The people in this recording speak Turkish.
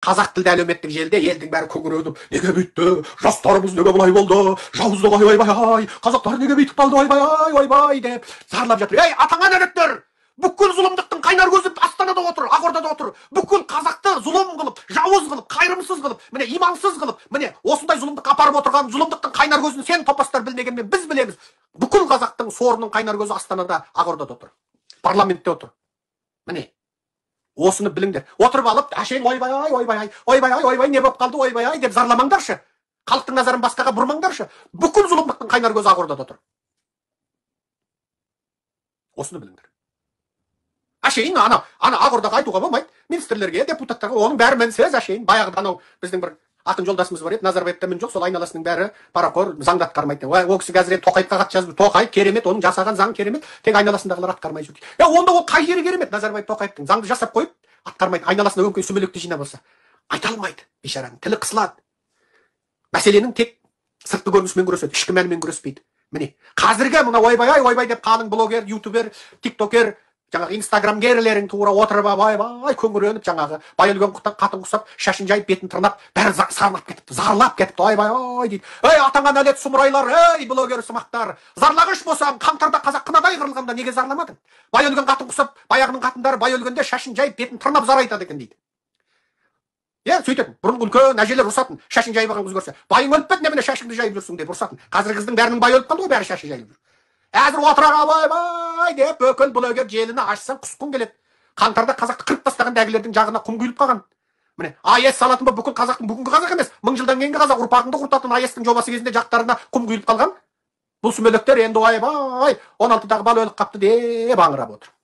Kazak dilde elömettik jelde elden beri köngürödüm. Nege büyüttü? Rastlarımız nege bulay oldu? Javuzluğa hay bay hay. Kazaklar nege büyütüp aldı hay bay deyip zarlap jatır. Ey atana nörettir! Bukul zulümdüktün kaynar gözüp Astana'da otur, Akorda'da otur. Bukul Kazak'ta zulüm kılıp, javuz kılıp, kayrımsız kılıp, mine imansız kılıp, mine osunday zulümdük aparıp oturgan zulümdüktün kaynar gözünü sen topaslar bilmegen men biz bilemiz. Bukul Kazak'tın sorunun kaynar gözü Astana'da, Akorda'da otur. Parlamentte otur. Mine osunu bilingler. Oturup alıp aşeğin oy bay ne bop kaldı oy bay ay dep zarlamangdarşı. Halktın nazarın başkaga burmangdarşı. Bukul zulümdüktün kaynar gözü Akorda'da otur. Osunu bilingler. Aşeyin ana Ağırda'ga aytuğa bolmayt. Ministerlerge, deputatlarga, onun bäri minsiz aşeyin. Bayağıda anau bizdin bir akın yoldaşımız var edi, Nazarbayev'te min joq, sol aynalasının bäri parakor, zangda atkarmayt. O kişi hazır endi Tokayevga kat yazdı. Tokay keremet, onun jasagan zang keremet. Teň aynalasyndagylar atkarmay jürdi. Ya onda o kay jeri keremet? Nazarbayev Tokayevdiň zangdy jasap koyup atkarmayt. Aynalasynda öňküň sümelekdi jyna bolsa, ayta almayt. Beşaran tili kısılat. Meseleniň tek sırtky görnüşmen göreset, içki mänimen göresbeydi. Mine, hazırga mına oy bay dep kalyň bloger, youtuber, tiktoker жаңағы Instagram керілерің тура отырып абай көңіреніп жаңағы бай өлген қатын құсап шашын жайып бетін тырнап бәрі сарнап кетіпті, зарлап кетіпті. Ай дейді, ей атаңа нәлет сұмырайлар, ей блогер сымақтар, зарлағыш болсаң қаңтарда қазаққынадай қырылғанда неге зарламадың? Бай өлген қатын құсап баяғының қатындары бай өлгенде шашын жайып бетін тырнап зар айтады екен дейді. Е, сөйтетін бұрынғы үлкен әжелер ұрсатын, шашын жайып алған қыз көрсе, байың өліп кетті, немене шашыңды жайып жүрсің деп ұрсатын. Қазір қыздың бәрінің байы өліп қалды ғой, бәрі шашын жайып жүр. Әзір отыраға бай деп өкіл блогер желіні ашсаң құсқын келеді. Қаңтарда қазақты қырып тастаған дәгілердің жағына құм құйылып қалған. Міне, АЭС салатын ба бүкіл қазақтың бүгінгі қазақ емес, 1000 жылдан кейінгі қазақ ұрпағыңды құртатын АЭСтің жобасы кезінде жақтарына құм құйылып қалған. Бұл сүмелектер енді ойбай 16-дағы бала өліп қапты деп аңырап отыр.